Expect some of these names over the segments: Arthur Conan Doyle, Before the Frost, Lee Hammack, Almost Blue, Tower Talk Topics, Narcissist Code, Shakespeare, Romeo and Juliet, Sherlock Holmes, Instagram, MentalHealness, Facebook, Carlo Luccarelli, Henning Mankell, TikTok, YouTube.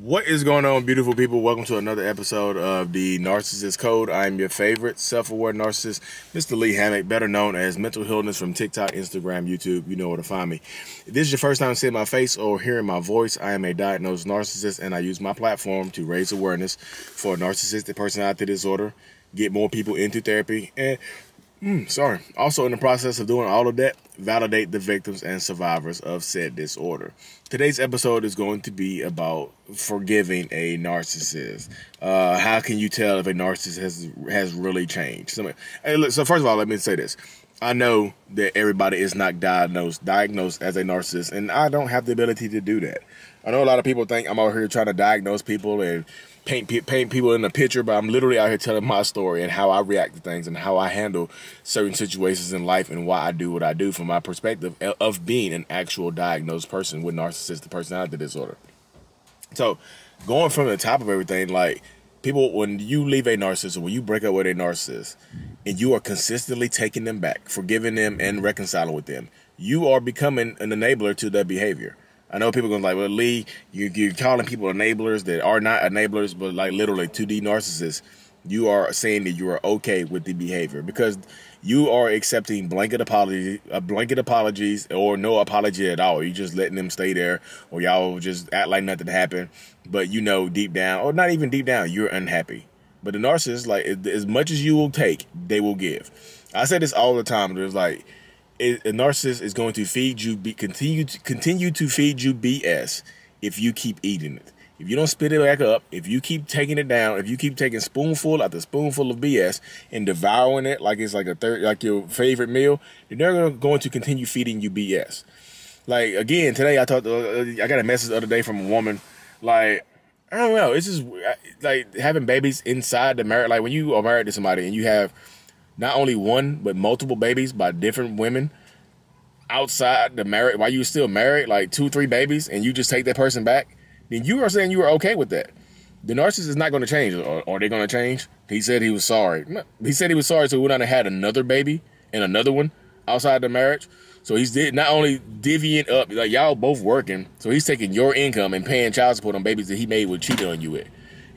What is going on, beautiful people? Welcome to another episode of the Narcissist Code. I'm your favorite self-aware narcissist, Mr. Lee Hammack, better known as MentalHealness from TikTok, Instagram, YouTube. You know where to find me. If this is your first time seeing my face or hearing my voice, I am a diagnosed narcissist, and I use my platform to raise awareness for narcissistic personality disorder, get more people into therapy, and also, in the process of doing all of that, validate the victims and survivors of said disorder. Today's episode is going to be about forgiving a narcissist. How can you tell if a narcissist has really changed? So first of all, let me say this. I know that everybody is not diagnosed as a narcissist, and I don't have the ability to do that. I know a lot of people think I'm out here trying to diagnose people and paint people in a picture, but I'm literally out here telling my story and how I react to things and how I handle certain situations in life and why I do what I do from my perspective of being an actual diagnosed person with narcissistic personality disorder. So going from the top of everything, like, people, when you leave a narcissist or when you break up with a narcissist and you are consistently taking them back, forgiving them and reconciling with them, you are becoming an enabler to their behavior. I know people are going to be like, well, Lee, you're calling people enablers that are not enablers, but like literally to the narcissist, you are saying that you are okay with the behavior because you are accepting blanket apologies or no apology at all. You're just letting them stay there, or y'all just act like nothing happened. But you know deep down, or not even deep down, you're unhappy. But the narcissist, like, as much as you will take, they will give. I say this all the time. There's like, a narcissist is going to feed you, continue to feed you BS if you keep eating it. If you don't spit it back up, if you keep taking it down, if you keep taking spoonful after spoonful of BS and devouring it like it's like like your favorite meal, they're going to continue feeding you BS. Like, again, today I got a message the other day from a woman, like, I don't know, it's just like having babies inside the marriage. Like, when you are married to somebody and you have not only one, but multiple babies by different women outside the marriage, while you're still married, like 2, 3 babies, and you just take that person back, then you are saying you are okay with that. The narcissist is not going to change. Are they going to change? He said he was sorry. He said he was sorry, so we would not have had another baby and another one outside the marriage. So he's not only divvying up, like, y'all both working, so he's taking your income and paying child support on babies that he made with cheating on you with.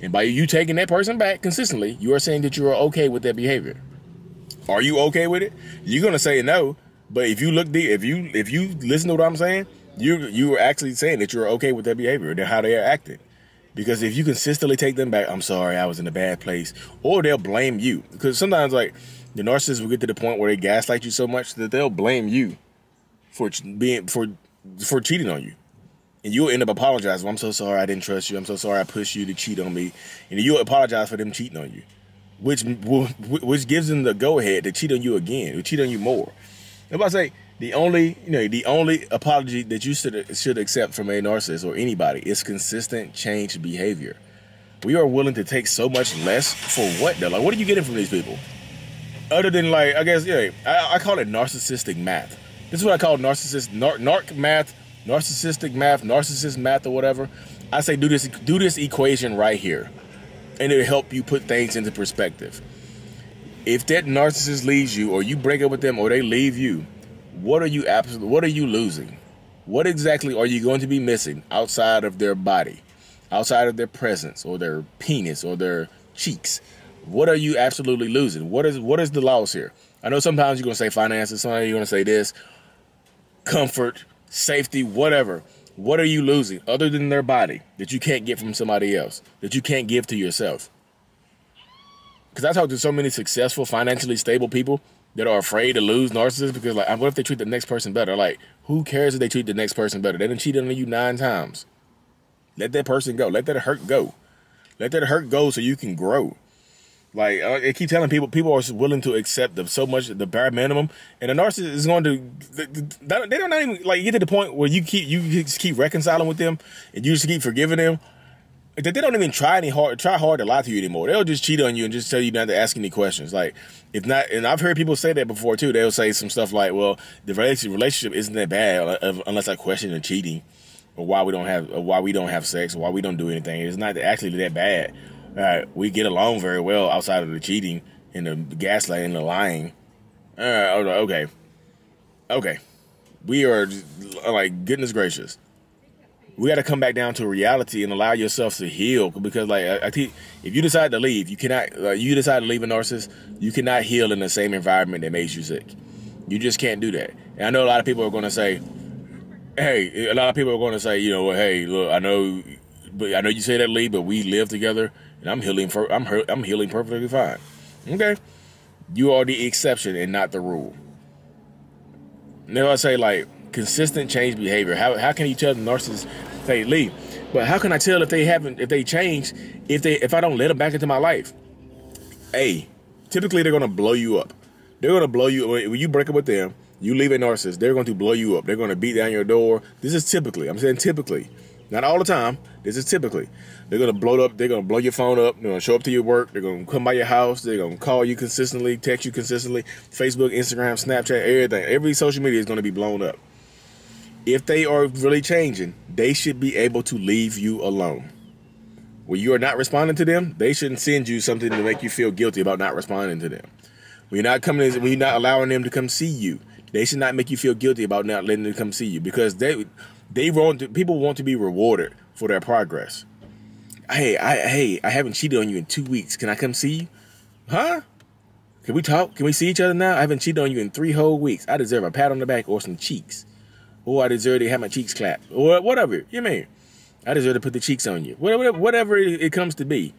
And by you taking that person back consistently, you are saying that you are okay with that behavior. Are you okay with it? You're going to say no, but if you look deep, if you listen to what I'm saying, you are actually saying that you're okay with their behavior and how they are acting. Because if you consistently take them back, I'm sorry, I was in a bad place, or they'll blame you. Because sometimes, like, the narcissist will get to the point where they gaslight you so much that they'll blame you for cheating on you. And you'll end up apologizing. Well, I'm so sorry I didn't trust you. I'm so sorry I pushed you to cheat on me. And you'll apologize for them cheating on you, which gives them the go-ahead to cheat on you again, to cheat on you more. If I say, the only apology that you should accept from a narcissist or anybody is consistent change behavior. We are willing to take so much less for what though? Like, what are you getting from these people? Other than, like, I guess, yeah, I call it narcissistic math. This is what I call narc math, narcissistic math, narcissist math, or whatever. I say do this equation right here, and it'll help you put things into perspective. If that narcissist leaves you, or you break up with them, or they leave you, what are you losing? What exactly are you going to be missing outside of their body, outside of their presence, or their penis, or their cheeks? What are you absolutely losing? What is the loss here? I know sometimes you're going to say finances, sometimes you're going to say this, comfort, safety, whatever. What are you losing other than their body that you can't get from somebody else, that you can't give to yourself? Because I talk to so many successful, financially stable people that are afraid to lose narcissists because, like, what if they treat the next person better? Like, who cares if they treat the next person better? They done cheated on you 9 times. Let that person go. Let that hurt go. Let that hurt go so you can grow. Like, I keep telling people are willing to accept so much, the bare minimum, and a narcissist is going to, they don't even, like, get to the point where you just keep reconciling with them and you just keep forgiving them. They don't even try hard to lie to you anymore. They'll just cheat on you and just tell you not to ask any questions. Like, if not, and I've heard people say that before too. They'll say some stuff like, "Well, the relationship isn't that bad unless I question the cheating, or why we don't have sex, or why we don't do anything. It's not actually that bad. All right, we get along very well outside of the cheating and the gaslighting and the lying. All right, okay, we are, like, goodness gracious." we got to come back down to reality and allow yourself to heal. Because, like, if you decide to leave, you cannot. You decide to leave a narcissist, you cannot heal in the same environment that makes you sick. You just can't do that. And I know a lot of people are going to say, "Hey," a lot of people are going to say, "You know, well, hey, look, I know you say that, Lee, but we live together, and I'm healing perfectly fine." Okay, you are the exception and not the rule. Now I say, like, consistent change behavior. How can you tell the narcissist, hey, Lee, but how can I tell if they haven't, if they change, if I don't let them back into my life? Hey, typically they're gonna blow you up. They're gonna blow you up. When you break up with them, you leave a narcissist, they're going to blow you up. They're going to beat down your door. This is typically, I'm saying typically, not all the time. This is typically. They're going to blow up. They're going to blow your phone up. They're going to show up to your work. They're going to come by your house. They're going to call you consistently, text you consistently. Facebook, Instagram, Snapchat, everything. Every social media is going to be blown up. If they are really changing, they should be able to leave you alone. When you are not responding to them, they shouldn't send you something to make you feel guilty about not responding to them. When you're not coming, when you're not allowing them to come see you, they should not make you feel guilty about not letting them come see you, because people want to be rewarded for their progress. Hey, I haven't cheated on you in 2 weeks. Can I come see you? Huh? Can we talk? Can we see each other now? I haven't cheated on you in 3 whole weeks. I deserve a pat on the back or some cheeks. Or I deserve to have my cheeks clapped. Or whatever. You mean? I deserve to put the cheeks on you. Whatever it comes to be.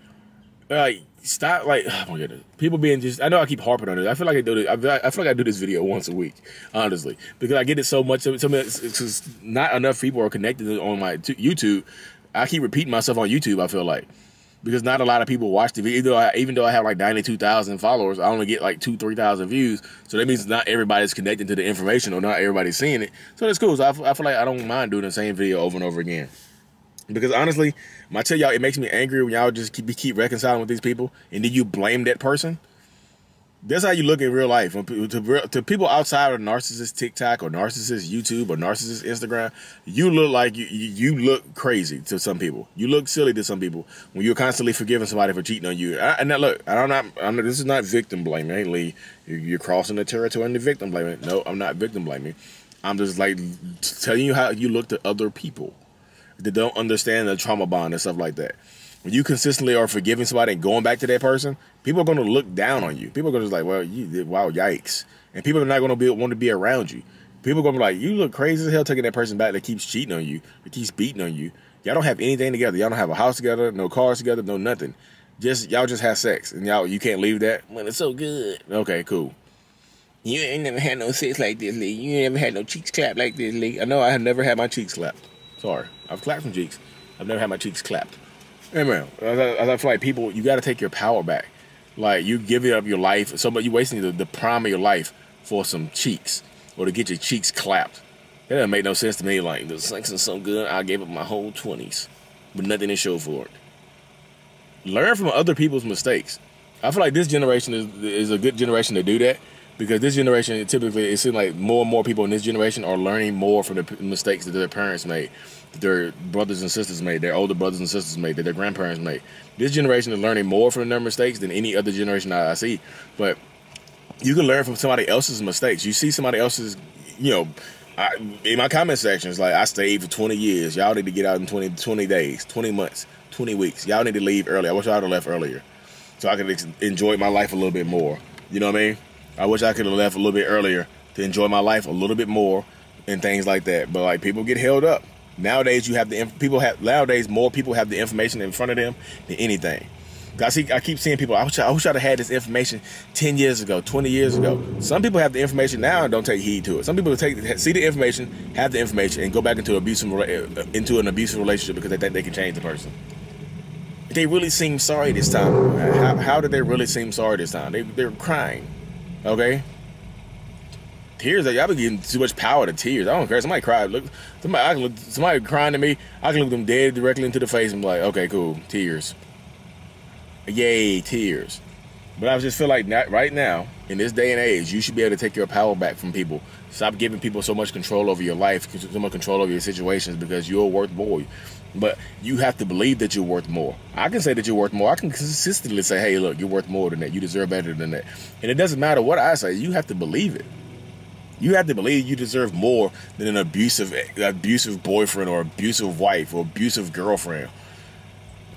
Like, stop, like, oh my goodness. People being just, I know I keep harping on it. I feel like I do this, I feel like I do this video once a week, honestly. Because I get it so much, because not enough people are connected on my YouTube. I keep repeating myself on YouTube, I feel like. Because not a lot of people watch the video. Even though I have like 92,000 followers, I only get like 2,000 to 3,000 views. So that means not everybody's connected to the information, or not everybody's seeing it. So that's cool. So I feel like I don't mind doing the same video over and over again. Because honestly, I tell y'all, it makes me angry when y'all just keep reconciling with these people, and then you blame that person. That's how you look in real life. To people outside of narcissist TikTok or narcissist YouTube or narcissist Instagram, you look like you look crazy to some people. You look silly to some people when you're constantly forgiving somebody for cheating on you. Now, look, this is not victim blaming, hey, Lee. You're crossing the territory into victim blaming. No, I'm not victim blaming. I'm just like telling you how you look to other people that don't understand the trauma bond and stuff like that. When you consistently are forgiving somebody and going back to that person, people are going to look down on you. People are going to be like, well, you did, wow, yikes. And people are not going to want to be around you. People are going to be like, you look crazy as hell taking that person back that keeps cheating on you, that keeps beating on you. Y'all don't have anything together. Y'all don't have a house together, no cars together, no nothing. Y'all just have sex, and you can't leave that. Well, it's so good. Okay, cool. You ain't never had no sex like this, Lee. You ain't never had no cheeks clapped like this, Lee. I know I have never had my cheeks clapped. Sorry, I've clapped some cheeks. I've never had my cheeks clapped. Anyway, I feel like people, you got to take your power back. Like, you giving up your life, you're wasting the prime of your life for some cheeks, or to get your cheeks clapped. That doesn't make no sense to me. Like, the sex is so good, I gave up my whole 20s, but nothing to show for it. Learn from other people's mistakes. I feel like this generation is a good generation to do that, because this generation, typically, it seems like more and more people in this generation are learning more from the mistakes that their parents made, that their brothers and sisters made, their older brothers and sisters made, that their grandparents made. This generation is learning more from their mistakes than any other generation I see. But you can learn from somebody else's mistakes. You see somebody else's, you know, in my comment section, it's like, I stayed for 20 years. Y'all need to get out in 20 days, 20 months, 20 weeks. Y'all need to leave early. I wish I would have left earlier so I could enjoy my life a little bit more. You know what I mean? I wish I could have left a little bit earlier to enjoy my life a little bit more and things like that. But like, people get held up. Nowadays, more people have the information in front of them than anything. I keep seeing people, I wish I'd have had this information 10 years ago, 20 years ago. Some people have the information now and don't take heed to it. Some people see the information, have the information, and go back into an abusive relationship because they think they can change the person. They really seem sorry this time. How did they really seem sorry this time? They're crying. Okay, tears. Y'all been getting too much power to tears. I don't care. Somebody cried. Somebody crying to me. I can look them dead directly into the face and be like, okay, cool, tears. Yay, tears. But I just feel like right now, in this day and age, you should be able to take your power back from people. Stop giving people so much control over your life, so much control over your situations, because you're worth more. But you have to believe that you're worth more. I can say that you're worth more. I can consistently say, hey, look, you're worth more than that. You deserve better than that. And it doesn't matter what I say. You have to believe it. You have to believe you deserve more than an abusive boyfriend or abusive wife or abusive girlfriend.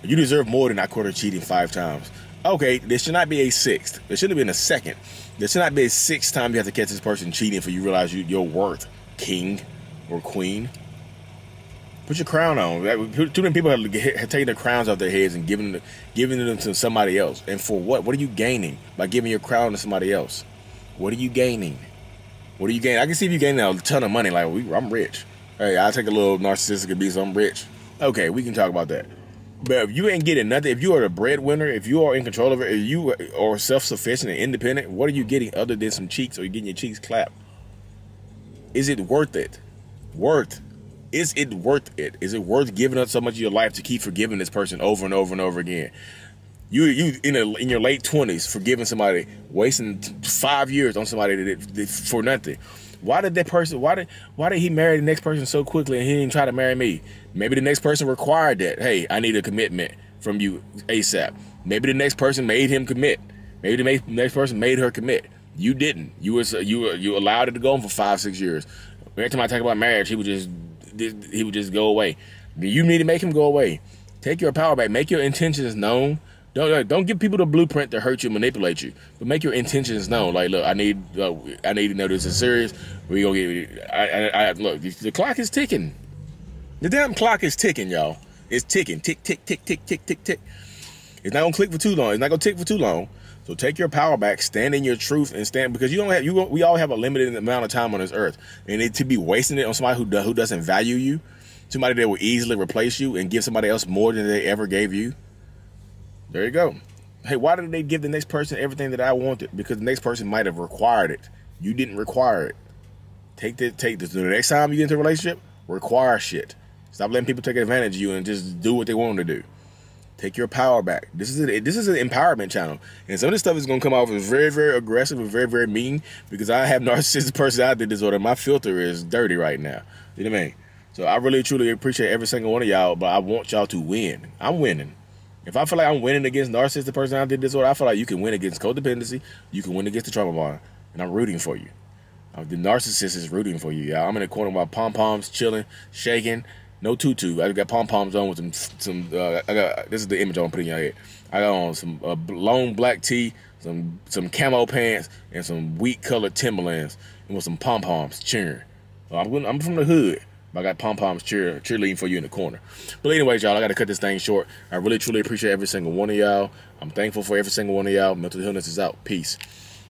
You deserve more than I caught her cheating 5 times. Okay, there should not be a 6th. There should have been a 2nd. There should not be a 6th time you have to catch this person cheating for you realize your worth, king or queen. Put your crown on. Too many people have taken their crowns off their heads and giving them to somebody else. And for what? What are you gaining by giving your crown to somebody else? What are you gaining? What are you gaining? I can see if you're gaining a ton of money. Like, I'm rich. Hey, I'll take a little narcissistic abuse. I'm rich. Okay, we can talk about that. But if you ain't getting nothing, if you are the breadwinner, if you are in control of it, if you are self-sufficient and independent, what are you getting other than some cheeks or you're getting your cheeks clapped? Is it worth it? Is it worth it? Is it worth giving up so much of your life to keep forgiving this person over and over and over again? You in your late 20s forgiving somebody, wasting 5 years on somebody that for nothing. Why did that person? Why did he marry the next person so quickly and he didn't try to marry me? Maybe the next person required that. Hey, I need a commitment from you ASAP. Maybe the next person made him commit. Maybe the next person made her commit. You didn't. You allowed it to go on for 5, 6 years. Every time I talk about marriage, he would just go away. You need to make him go away. Take your power back. Make your intentions known. Don't give people the blueprint to hurt you, manipulate you, but make your intentions known. Like, look, I need to know this is serious. We gonna get. Look, the clock is ticking. The damn clock is ticking, y'all. It's ticking. Tick, tick, tick, tick, tick, tick, tick. It's not gonna click for too long. It's not gonna tick for too long. So take your power back, stand in your truth, and stand because you don't have you. We all have a limited amount of time on this earth, and to be wasting it on somebody who doesn't value you, somebody that will easily replace you and give somebody else more than they ever gave you. There you go. Hey, why did they give the next person everything that I wanted? Because the next person might have required it. You didn't require it. Take this. The next time you get into a relationship, require shit. Stop letting people take advantage of you and just do what they want to do. Take your power back. This is an empowerment channel. And some of this stuff is going to come off as very, very aggressive and very, very mean because I have narcissistic personality disorder. My filter is dirty right now. You know what I mean? So I really, truly appreciate every single one of y'all, but I want y'all to win. I'm winning. If I feel like I'm winning against narcissistic personality disorder, I feel like you can win against codependency. You can win against the trauma bond. And I'm rooting for you. The narcissist is rooting for you, y'all. I'm in the corner with my pom-poms, chilling, shaking. No tutu. I got pom-poms on with some. This is the image I'm putting in your head. I got on some long black tee, some camo pants, and some wheat colored Timberlands, and with some pom-poms cheering. I'm from the hood. But I got pom-poms cheerleading for you in the corner. But anyways, y'all, I got to cut this thing short. I really, truly appreciate every single one of y'all. I'm thankful for every single one of y'all. Mental Healness is out. Peace.